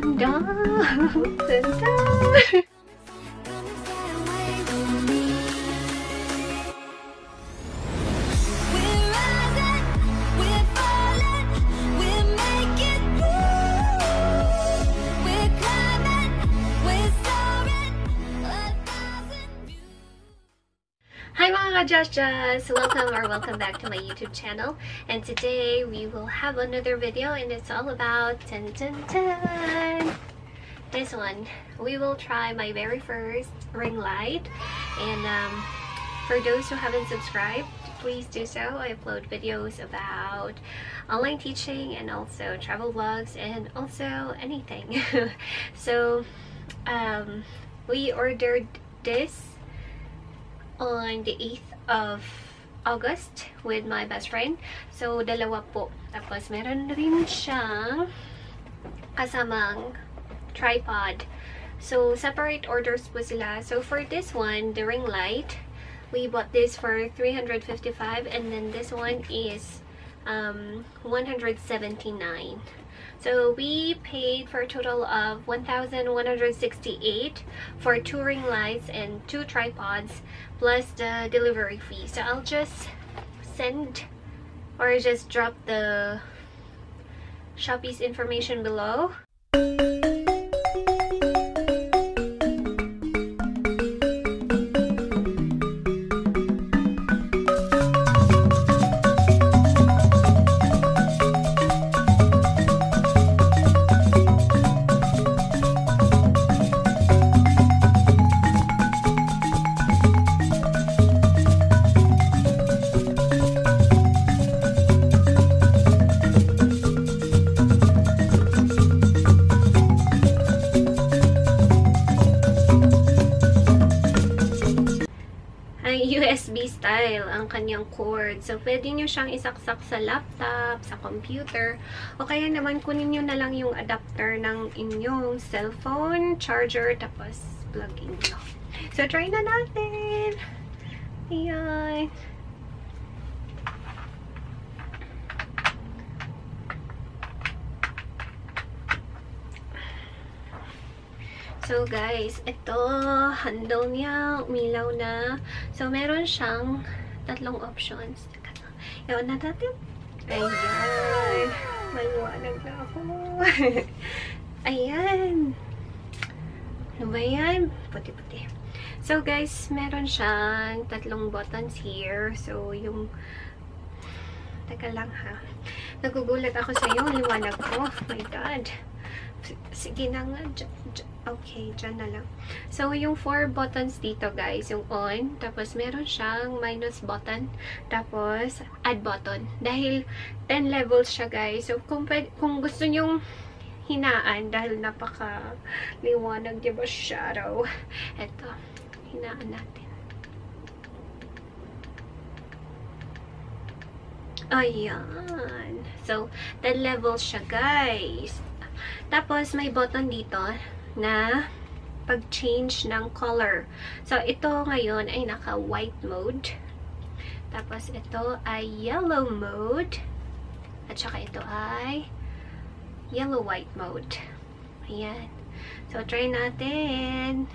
dun dun, dun, dun. Just welcome or welcome back to my YouTube channel, and today we will have another video, and it's all about dun, dun, dun. This one we will try my very first ring light, and for those who haven't subscribed, please do so. I upload videos about online teaching and also travel vlogs and also anything. So we ordered this on the 8th of August with my best friend. So dalawa po. Tapos meron rin siyang kasamang tripod. So separate orders po sila. So for this one, the ring light, we bought this for 355, and then this one is 179. So we paid for a total of 1,168 for 2 ring lights and 2 tripods plus the delivery fee. So I'll just send or just drop the Shopee's information below. Style ang kanyang cord. So, pwede nyo siyang isaksak sa laptop, sa computer, o kaya naman kunin nyo na lang yung adapter ng inyong cellphone, charger, tapos plug-in nyo. So, try na natin! Ayan! So guys, ito, handle niya, umilaw na. So meron siyang tatlong options. Iwan na natin. Ayan. Maliwanag na ako. Ayan. Ano ba yan? Puti-puti. So guys, meron siyang tatlong buttons here. So yung... Teka lang ha. Nagugulat ako sa iyo. Liwanag ko. Oh my God. Sige na nga. Okay, dyan na lang. So, yung 4 buttons dito, guys. Yung on, tapos meron siyang minus button, tapos add button. Dahil 10 levels siya, guys. So, kung gusto nyong hinaan, dahil napaka-liwanag, diba, shadow. Eto, hinaan natin. Ayan. So, 10 levels siya, guys. Tapos, may button dito na pag-change ng color. So, ito ngayon ay naka-white mode. Tapos, ito ay yellow mode. At saka ito ay yellow-white mode. Ayan. So, try natin.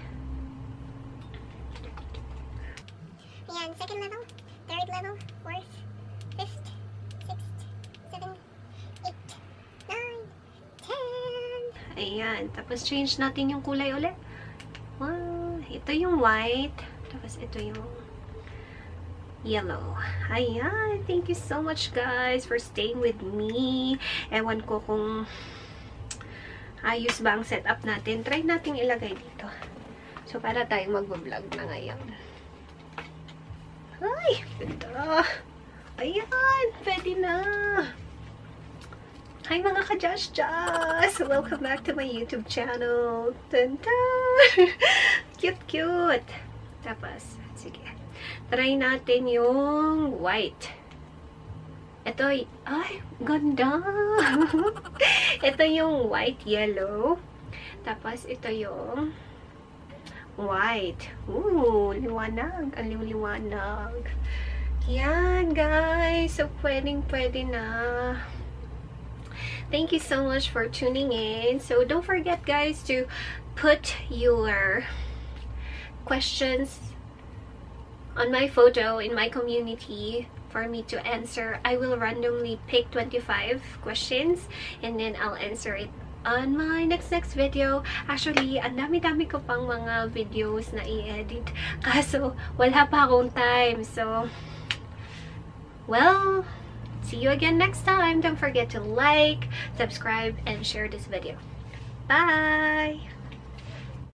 Ayan, second level, third level, fourth, fifth, sixth, seventh, eighth, 9, 10. Ayan. Tapos, change natin yung kulay ulit. Wow. Ito yung white. Tapos, ito yung yellow. Ayan. Thank you so much, guys, for staying with me. Ewan ko kung ayos ba ang setup natin. Try natin ilagay dito. So, para tayong mag-vlog na ngayon. Ay! Ganda! Ayan! Pwede na! Hi mga ka-Josh-Josh! Welcome back to my YouTube channel! Dun-dun! Cute-cute! Tapos, sige. Try natin yung white. Ito ay, ganda! Ito yung white-yellow. Tapos, ito yung white. Ooh, liwanag. Ang liwanag. Yan, guys! So, pwedeng-pwede na. Thank you so much for tuning in. So don't forget, guys, to put your questions on my photo in my community for me to answer. I will randomly pick 25 questions and then I'll answer it on my next video. Actually, ang dami-dami ko pang mga videos na i-edit. Kaso, wala pa akong time. So, well, see you again next time. Don't forget to like, subscribe, and share this video. Bye!